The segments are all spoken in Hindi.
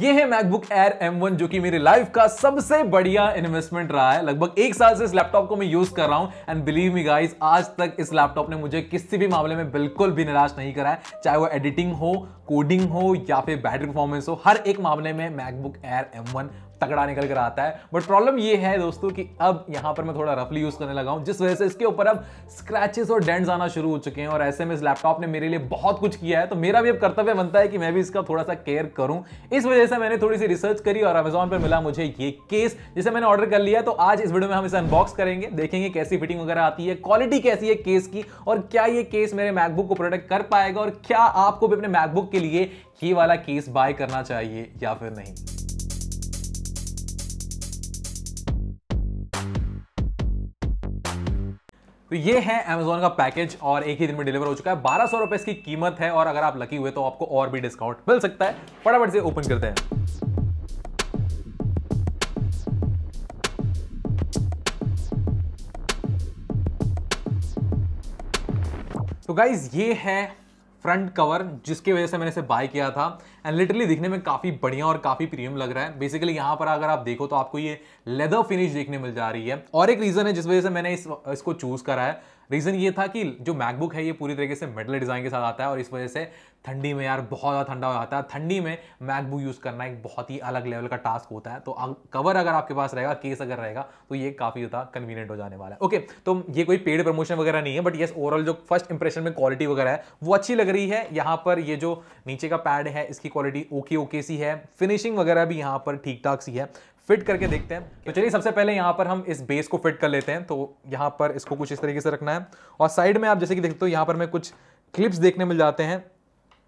ये है मैकबुक एयर M1 जो कि मेरी लाइफ का सबसे बढ़िया इन्वेस्टमेंट रहा है। लगभग एक साल से इस लैपटॉप को मैं यूज कर रहा हूं एंड बिलीव मी गाइस, आज तक इस लैपटॉप ने मुझे किसी भी मामले में बिल्कुल भी निराश नहीं करा है। चाहे वो एडिटिंग हो, कोडिंग हो या फिर बैटरी परफॉर्मेंस हो, हर एक मामले में मैकबुक एयर M1 तगड़ा निकल कर आता है। बट प्रॉब्लम ये है दोस्तों कि अब यहाँ पर मैं थोड़ा रफली यूज करने लगा हूँ, जिस वजह से इसके ऊपर अब स्क्रैचेस और डेंट्स आना शुरू हो चुके हैं। और ऐसे में इस लैपटॉप ने मेरे लिए बहुत कुछ किया है, तो मेरा भी अब कर्तव्य बनता है कि मैं भी इसका थोड़ा सा केयर करूँ। इस वजह से मैंने थोड़ी सी रिसर्च करी और अमेजॉन पर मिला मुझे ये केस, जिसे मैंने ऑर्डर कर लिया। तो आज इस वीडियो में हम इसे अनबॉक्स करेंगे, देखेंगे कैसी फिटिंग वगैरह आती है, क्वालिटी कैसी है केस की, और क्या ये केस मेरे मैकबुक को प्रोटेक्ट कर पाएगा, और क्या आपको भी अपने मैकबुक के लिए ये वाला केस बाय करना चाहिए या फिर नहीं। तो ये है Amazon का पैकेज और एक ही दिन में डिलीवर हो चुका है। 1200 रुपए इसकी कीमत है और अगर आप लकी हुए तो आपको और भी डिस्काउंट मिल सकता है। फटाफट से ओपन करते हैं। तो गाइज ये है फ्रंट कवर, जिसकी वजह से मैंने इसे बाय किया था एंड लिटरली दिखने में काफ़ी बढ़िया और काफ़ी प्रीमियम लग रहा है। बेसिकली यहाँ पर अगर आप देखो तो आपको ये लेदर फिनिश देखने मिल जा रही है और एक रीज़न है जिस वजह से मैंने इसको चूज़ करा है। रीज़न ये था कि जो मैकबुक है ये पूरी तरीके से मेटल डिज़ाइन के साथ आता है और इस वजह से ठंडी में यार बहुत ज़्यादा ठंडा हो जाता है। ठंडी में मैकबुक यूज़ करना एक बहुत ही अलग लेवल का टास्क होता है। तो कवर अगर आपके पास रहेगा, केस अगर रहेगा तो ये काफ़ी ज़्यादा कन्वीनियंट हो जाने वाला है। ओके, तो ये कोई पेड प्रमोशन वगैरह नहीं है, बट येस ओवरऑल जो फर्स्ट इंप्रेशन में क्वालिटी वगैरह है वो अच्छी लग रही है। यहाँ पर ये जो नीचे का पैड है इसकी क्वालिटी ओके ओके सी है, फिनिशिंग वगैरह भी यहाँ पर ठीक ठाक सी है। फिट करके देखते हैं। तो चलिए सबसे पहले यहाँ पर हम इस बेस को फिट कर लेते हैं। तो यहाँ पर इसको कुछ इस तरीके से रखना है और साइड में आप जैसे कि देखते हो यहाँ पर हमें कुछ क्लिप्स देखने मिल जाते हैं।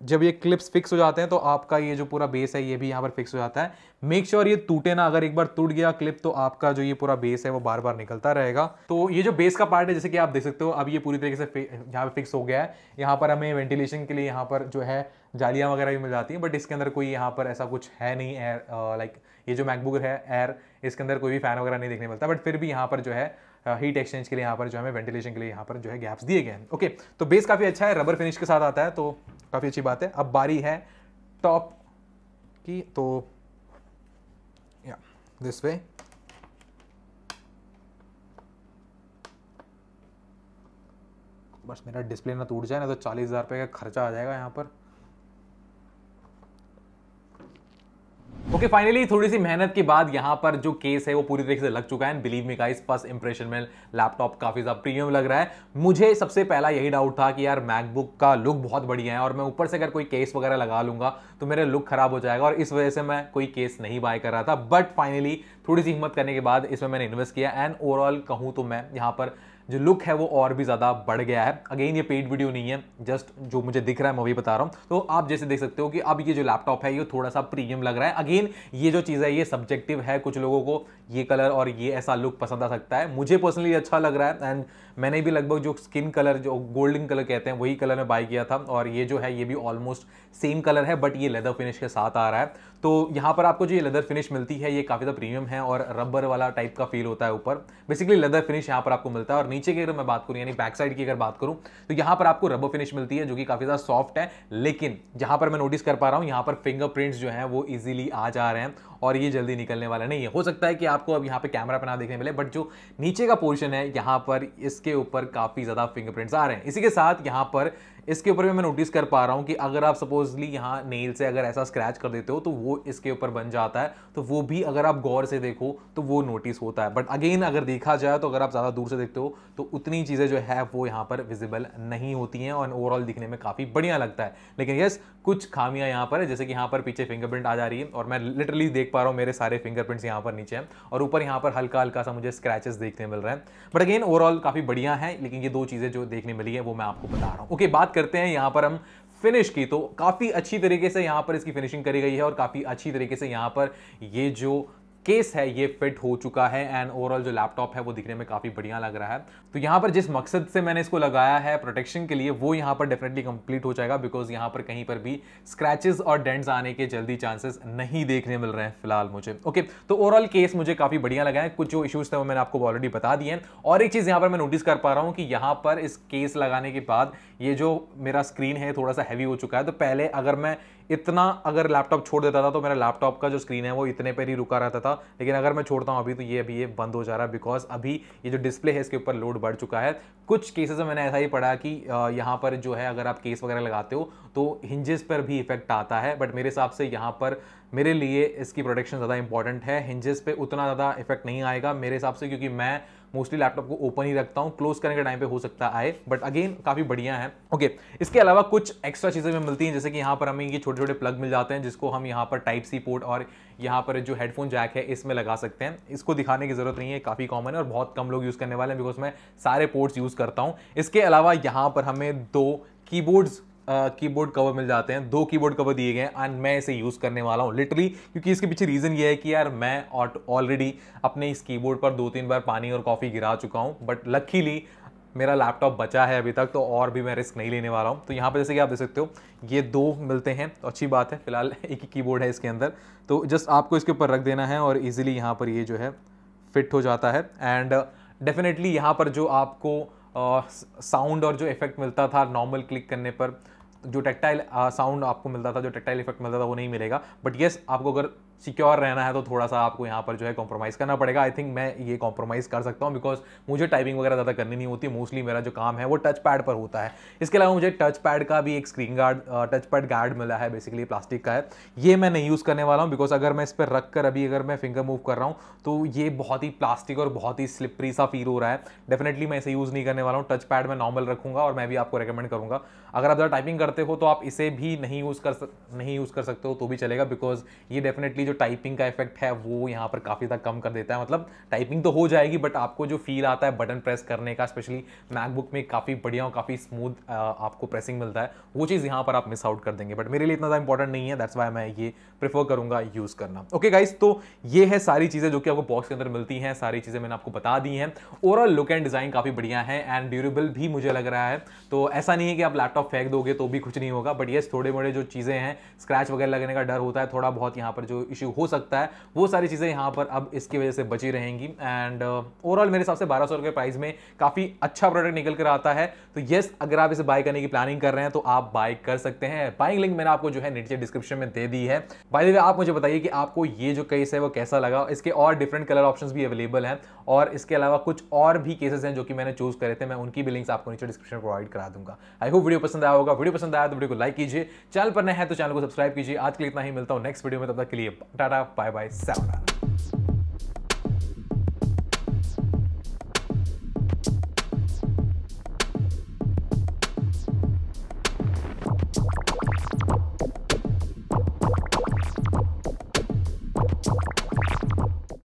जब ये क्लिप्स फिक्स हो जाते हैं तो आपका ये जो पूरा बेस है ये भी यहाँ पर फिक्स हो जाता है। मेक श्योर ये टूटे ना, अगर एक बार टूट गया क्लिप तो आपका जो ये पूरा बेस है वो बार बार निकलता रहेगा। तो ये जो बेस का पार्ट है जैसे कि आप देख सकते हो अब ये पूरी तरीके से यहाँ पर फिक्स हो गया है। यहाँ पर हमें वेंटिलेशन के लिए यहाँ पर जो है जालियाँ वगैरह भी मिल जाती हैं, बट इसके अंदर कोई यहाँ पर ऐसा कुछ है नहीं। एयर लाइक ये जो मैकबुक है एयर, इसके अंदर कोई भी फैन वगैरह नहीं देखने मिलता, बट फिर भी यहाँ पर जो है हीट एक्सचेंज के लिए यहाँ पर जो हमें वेंटिलेशन के लिए यहाँ पर जो है गैप्स दिए गए हैं। ओके, तो बेस काफ़ी अच्छा है, रबर फिनिश के साथ आता है तो काफ़ी अच्छी बात है। अब बारी है टॉप की, तो या दिस वे बस मेरा डिस्प्ले ना टूट जाए, ना तो 40,000 रुपये का खर्चा आ जाएगा यहाँ पर। ओके, फाइनली थोड़ी सी मेहनत के बाद यहाँ पर जो केस है वो पूरी तरीके से लग चुका है। Believe me guys, first impression में लैपटॉप काफ़ी ज़्यादा प्रीमियम लग रहा है। मुझे सबसे पहला यही डाउट था कि यार मैकबुक का लुक बहुत बढ़िया है और मैं ऊपर से अगर कोई केस वगैरह लगा लूँगा तो मेरा लुक खराब हो जाएगा और इस वजह से मैं कोई केस नहीं बाय कर रहा था। बट फाइनली थोड़ी सी हिम्मत करने के बाद इसमें मैंने इन्वेस्ट किया एंड ओवरऑल कहूँ तो मैं यहाँ पर जो लुक है वो और भी ज़्यादा बढ़ गया है। अगेन ये पेड वीडियो नहीं है, जस्ट जो मुझे दिख रहा है मैं वही बता रहा हूँ। तो आप जैसे देख सकते हो कि अब ये जो लैपटॉप है ये थोड़ा सा प्रीमियम लग रहा है। अगेन ये जो चीज़ है ये सब्जेक्टिव है, कुछ लोगों को ये कलर और ये ऐसा लुक पसंद आ सकता है। मुझे पर्सनली अच्छा लग रहा है एंड मैंने भी लगभग जो स्किन कलर जो गोल्डन कलर कहते हैं वही कलर में बाय किया था और ये जो है ये भी ऑलमोस्ट सेम कलर है, बट ये लेदर फिनिश के साथ आ रहा है। तो यहाँ पर आपको जो ये लेदर फिनिश मिलती है ये काफ़ी ज़्यादा प्रीमियम है और रबर वाला टाइप का फील होता है ऊपर। बेसिकली लेदर फिनिश यहाँ पर आपको मिलता है और नीचे की अगर मैं बात करूं यानी बैक साइड की अगर बात करूं तो यहां पर आपको रबर फिनिश मिलती है जो कि काफी ज्यादा सॉफ्ट है। लेकिन जहां पर मैं नोटिस कर पा रहा हूं यहां पर फिंगरप्रिंट्स जो हैं वो इजीली आ जा रहे हैं और ये जल्दी निकलने वाला नहीं है। हो सकता है कि आपको अब यहाँ पे कैमरा पे ना देखने मिले, बट जो नीचे का पोर्शन है यहाँ पर इसके ऊपर काफ़ी ज़्यादा फिंगरप्रिंट्स आ रहे हैं। इसी के साथ यहाँ पर इसके ऊपर भी मैं नोटिस कर पा रहा हूँ कि अगर आप सपोजली यहाँ नेल से अगर ऐसा स्क्रैच कर देते हो तो वो इसके ऊपर बन जाता है। तो वो भी अगर आप गौर से देखो तो वो नोटिस होता है, बट अगेन अगर देखा जाए तो अगर आप ज़्यादा दूर से देखते हो तो उतनी चीज़ें जो है वो यहाँ पर विजिबल नहीं होती हैं और ओवरऑल दिखने में काफ़ी बढ़िया लगता है। लेकिन यस, कुछ खामियाँ यहाँ पर है, जैसे कि यहाँ पर पीछे फिंगरप्रिंट आ जा रही है और मैं लिटरली देख पा रहा हूँ मेरे सारे फिंगरप्रिंट्स यहाँ पर नीचे हैं और ऊपर यहाँ पर हल्का हल्का सा मुझे स्क्रैचेस देखने मिल रहे हैं। बट अगेन ओवरऑल काफ़ी बढ़िया है, लेकिन ये दो चीज़ें जो देखने मिली है वो मैं आपको बता रहा हूँ। ओके, बात करते हैं यहाँ पर हम फिनिश की। तो काफ़ी अच्छी तरीके से यहाँ पर इसकी फिनिशिंग करी गई है और काफ़ी अच्छी तरीके से यहाँ पर ये जो केस है ये फिट हो चुका है एंड ओवरऑल जो लैपटॉप है वो दिखने में काफ़ी बढ़िया लग रहा है। तो यहाँ पर जिस मकसद से मैंने इसको लगाया है प्रोटेक्शन के लिए वो यहाँ पर डेफिनेटली कंप्लीट हो जाएगा, बिकॉज यहाँ पर कहीं पर भी स्क्रैचेस और डेंट्स आने के जल्दी चांसेस नहीं देखने मिल रहे हैं फिलहाल मुझे। ओके, तो ओवरऑल केस मुझे काफ़ी बढ़िया लगा है। कुछ जो इशूज़ थे वो मैंने आपको ऑलरेडी बता दिए हैं और एक चीज़ यहाँ पर मैं नोटिस कर पा रहा हूँ कि यहाँ पर इस केस लगाने के बाद ये जो मेरा स्क्रीन है थोड़ा सा हैवी हो चुका है। तो पहले अगर मैं इतना अगर लैपटॉप छोड़ देता था तो मेरा लैपटॉप का जो स्क्रीन है वो इतने पर ही रुका रहता था, लेकिन अगर मैं छोड़ता हूँ अभी तो ये अभी ये बंद हो जा रहा है, बिकॉज अभी ये जो डिस्प्ले है इसके ऊपर लोड बढ़ चुका है। कुछ केसेस में मैंने ऐसा ही पढ़ा कि यहाँ पर जो है अगर आप केस वगैरह लगाते हो तो हिंजेस पर भी इफेक्ट आता है, बट मेरे हिसाब से यहाँ पर मेरे लिए इसकी प्रोटेक्शन ज़्यादा इंपॉर्टेंट है। हिंजेस पे उतना ज़्यादा इफेक्ट नहीं आएगा मेरे हिसाब से, क्योंकि मैं मोस्टली लैपटॉप को ओपन ही रखता हूँ, क्लोज करने के टाइम पे हो सकता आए, बट अगेन काफ़ी बढ़िया है। ओके, इसके अलावा कुछ एक्स्ट्रा चीज़ें भी मिलती हैं, जैसे कि यहाँ पर हमें ये छोटे छोटे प्लग मिल जाते हैं जिसको हम यहाँ पर टाइप सी पोर्ट और यहाँ पर जो हेडफोन जैक है इसमें लगा सकते हैं। इसको दिखाने की ज़रूरत नहीं है, काफ़ी कॉमन है और बहुत कम लोग यूज़ करने वाले हैं, बिकॉज मैं सारे पोर्ट्स यूज़ करता हूँ। इसके अलावा यहाँ पर हमें दो कीबोर्ड कवर मिल जाते हैं, दो कीबोर्ड कवर दिए गए हैं एंड मैं इसे यूज़ करने वाला हूँ लिटरली, क्योंकि इसके पीछे रीज़न ये है कि यार मैं ऑलरेडी अपने इस कीबोर्ड पर 2-3 बार पानी और कॉफ़ी गिरा चुका हूँ, बट लकीली मेरा लैपटॉप बचा है अभी तक, तो और भी मैं रिस्क नहीं लेने वाला हूँ। तो यहाँ पर जैसे कि आप देख सकते हो ये दो मिलते हैं, तो अच्छी बात है, फिलहाल एक ही कीबोर्ड है इसके अंदर, तो जस्ट आपको इसके ऊपर रख देना है और ईजिली यहाँ पर ये जो है फिट हो जाता है। एंड डेफिनेटली यहाँ पर जो आपको साउंड और जो इफेक्ट मिलता था नॉर्मल क्लिक करने पर, जो टैक्टाइल साउंड आपको मिलता था, जो टैक्टाइल इफेक्ट मिलता था वो नहीं मिलेगा। बट येस, आपको अगर सिक्योर रहना है तो थोड़ा सा आपको यहाँ पर जो है कॉम्प्रोमाइज़ करना पड़ेगा। आई थिंक मैं ये कॉम्प्रोमाइज़ कर सकता हूँ, बिकॉज मुझे टाइपिंग वगैरह ज़्यादा करनी नहीं होती, मोस्टली मेरा जो काम है वो टच पैड पर होता है। इसके अलावा मुझे टच पैड का भी एक screen guard, touch pad guard मिला है, बेसिकली प्लास्टिक का है, ये मैं नहीं यूज़ करने वाला हूँ, बिकॉज अगर मैं इस पर रख कर अभी अगर मैं फिंगर मूव कर रहा हूँ तो ये बहुत ही प्लास्टिक और बहुत ही स्लिपरी सा फील हो रहा है। डेफिनेटली मैं इसे यूज़ नहीं करने वाला हूँ, टच पैड मैं नॉर्मल रखूँगा और मैं भी आपको रिकमेंड करूँगा अगर आप ज़्यादा टाइपिंग करते हो तो आप इसे भी नहीं यूज़ कर सकते हो तो भी चलेगा, बिकॉज ये डेफिनेटली जो टाइपिंग का इफेक्ट है वो यहाँ पर काफ़ी तक कम कर देता है। मतलब टाइपिंग तो हो जाएगी बट आपको जो फील आता है बटन प्रेस करने का, स्पेशली मैकबुक में काफ़ी बढ़िया और काफ़ी स्मूथ आपको प्रेसिंग मिलता है, वो चीज़ यहाँ पर आप मिस आउट कर देंगे, बट मेरे लिए इतना ज़्यादा इंपॉर्टेंट नहीं है, दैट्स वाई मैं ये प्रेफर करूँगा यूज़ करना। ओके गाइज, तो ये है सारी चीज़ें जो कि आपको बॉक्स के अंदर मिलती हैं, सारी चीज़ें मैंने आपको बता दी हैं। ओवरऑल लुक एंड डिज़ाइन काफ़ी बढ़िया है एंड ड्यूरेबल भी मुझे लग रहा है, तो ऐसा नहीं है कि आप लैपटॉप फेंक दोगे तो भी कुछ नहीं होगा, बट येस थोड़े मोड़े जो चीज़ें हैं, स्क्रैच वगैरह लगने का डर होता है, थोड़ा बहुत यहाँ पर जो इश्यू हो सकता है वो सारी चीज़ें यहाँ पर अब इसकी वजह से बची रहेंगी। एंड ओवरऑल मेरे हिसाब से 1200 रुपये प्राइस में काफ़ी अच्छा प्रोडक्ट निकल कर आता है, तो येस अगर आप इसे बाय करने की प्लानिंग कर रहे हैं तो आप बाय कर सकते हैं। बाइंग लिंक मैंने आपको जो है नीचे डिस्क्रिप्शन में दे दी है। बाय द वे, आप मुझे बताइए कि आपको ये जो केस है वो कैसा लगा। इसके और डिफरेंट कलर ऑप्शन भी अवेलेबल हैं और इसके अलावा कुछ और भी केसेस हैं जो कि मैंने चूज करे थे, मैं उनकी भी लिंक्स आपको नीचे डिस्क्रिप्शन प्रोवाइड करा दूंगा। आई होप वीडियो पसंद आया होगा, वीडियो पसंद आया तो वीडियो को लाइक कीजिए, चैनल पर नए हैं तो चैनल को सब्सक्राइब कीजिए। आज के लिए इतना ही, मिलता हूं नेक्स्ट वीडियो में, तब तक के लिए टाटा बाय बाय सायोनारा।